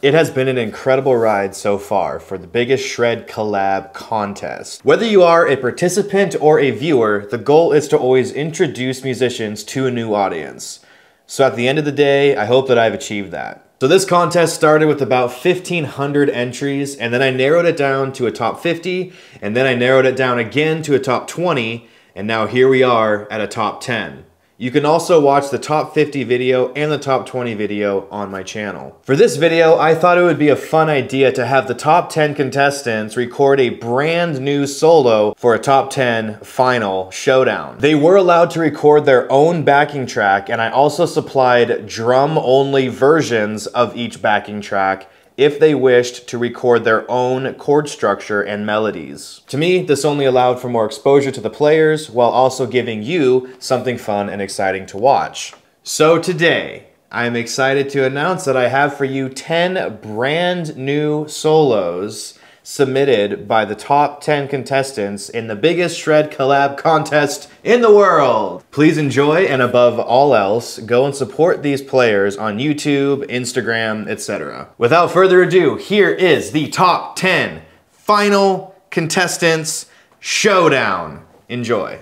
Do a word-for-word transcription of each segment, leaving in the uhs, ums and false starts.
It has been an incredible ride so far for the biggest Shred collab contest. Whether you are a participant or a viewer, the goal is to always introduce musicians to a new audience. So at the end of the day, I hope that I've achieved that. So this contest started with about fifteen hundred entries, and then I narrowed it down to a top fifty, and then I narrowed it down again to a top twenty, and now here we are at a top ten. You can also watch the top fifty video and the top twenty video on my channel. For this video, I thought it would be a fun idea to have the top ten contestants record a brand new solo for a top ten final showdown. They were allowed to record their own backing track, and I also supplied drum-only versions of each backing track if they wished to record their own chord structure and melodies. To me, this only allowed for more exposure to the players while also giving you something fun and exciting to watch. So today, I'm excited to announce that I have for you ten brand new solos submitted by the top ten contestants in the biggest Shred collab contest in the world. Please enjoy, and above all else, go and support these players on YouTube, Instagram, et cetera. Without further ado, here is the top ten final contestants showdown. Enjoy.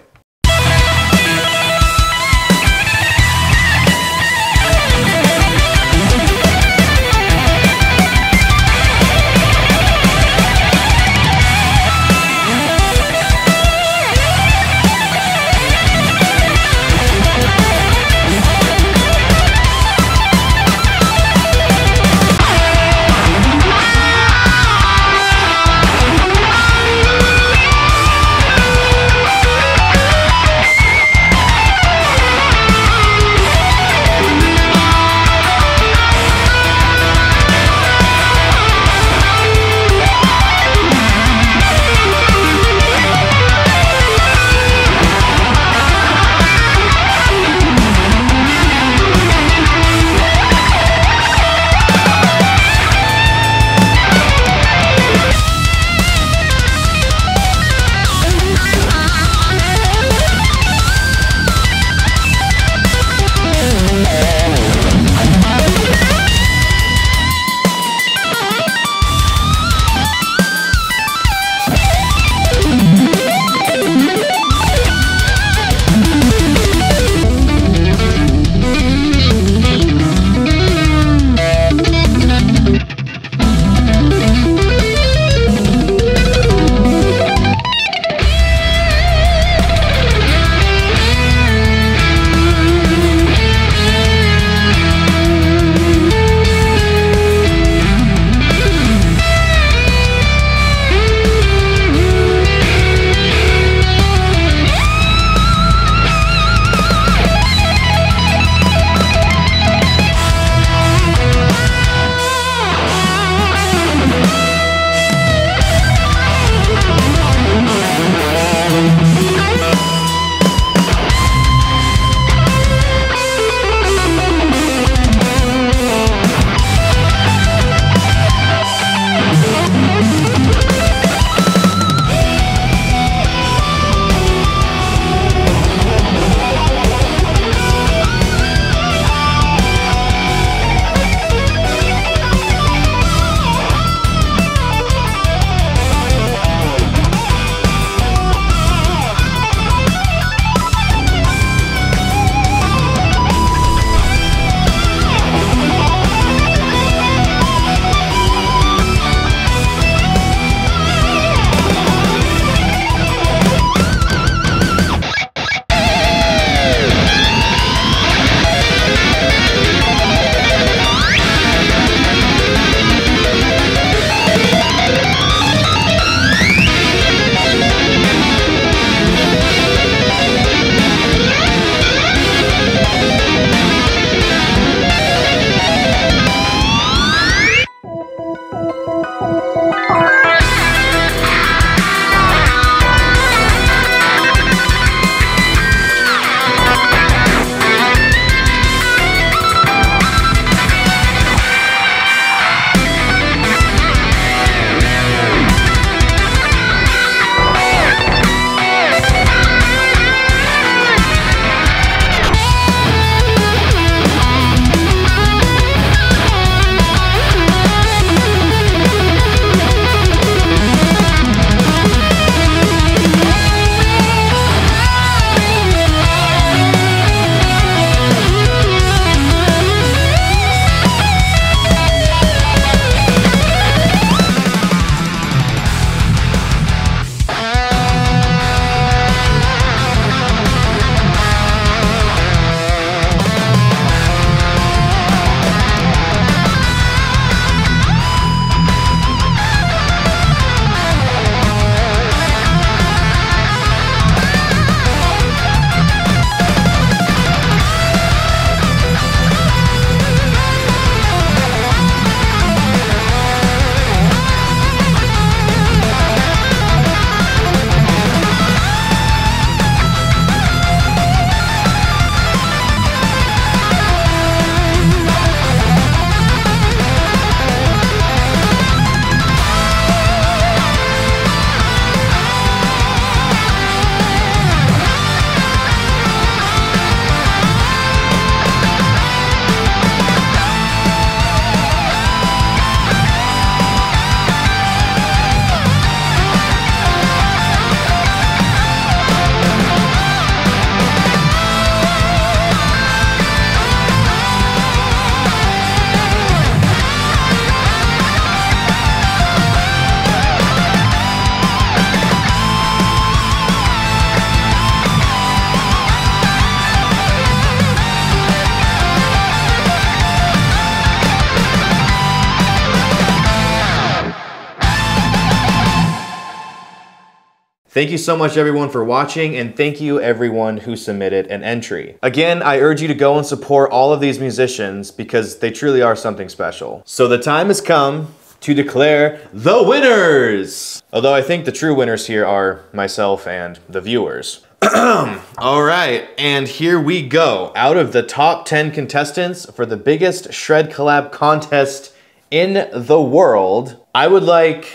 Thank you so much everyone for watching, and thank you everyone who submitted an entry. Again, I urge you to go and support all of these musicians because they truly are something special. So the time has come to declare the winners! Although I think the true winners here are myself and the viewers. All right, and here we go. Out of the top ten contestants for the biggest Shred Collab contest in the world, I would like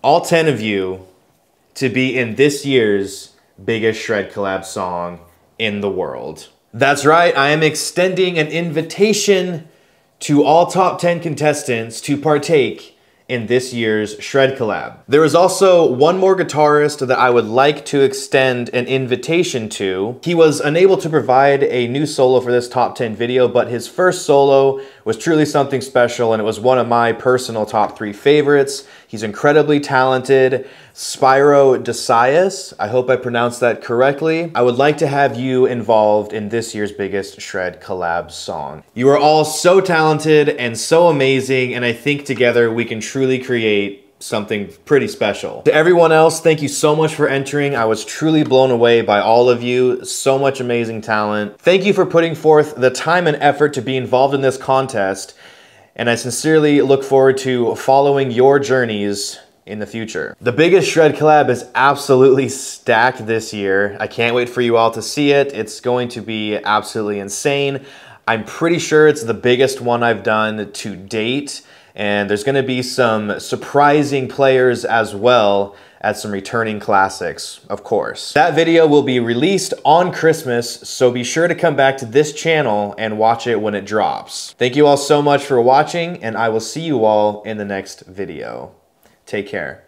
all ten of you to be in this year's biggest Shred Collab song in the world. That's right, I am extending an invitation to all top ten contestants to partake in this year's Shred Collab. There is also one more guitarist that I would like to extend an invitation to. He was unable to provide a new solo for this top ten video, but his first solo was truly something special, and it was one of my personal top three favorites. He's incredibly talented. Spyro Desias, I hope I pronounced that correctly. I would like to have you involved in this year's biggest Shred Collab song. You are all so talented and so amazing, and I think together we can truly create something pretty special. To everyone else, thank you so much for entering. I was truly blown away by all of you. So much amazing talent. Thank you for putting forth the time and effort to be involved in this contest, and I sincerely look forward to following your journeys in the future. The biggest Shred Collab is absolutely stacked this year. I can't wait for you all to see it. It's going to be absolutely insane. I'm pretty sure it's the biggest one I've done to date, and there's gonna be some surprising players as well as some returning classics, of course. That video will be released on Christmas, so be sure to come back to this channel and watch it when it drops. Thank you all so much for watching, and I will see you all in the next video. Take care.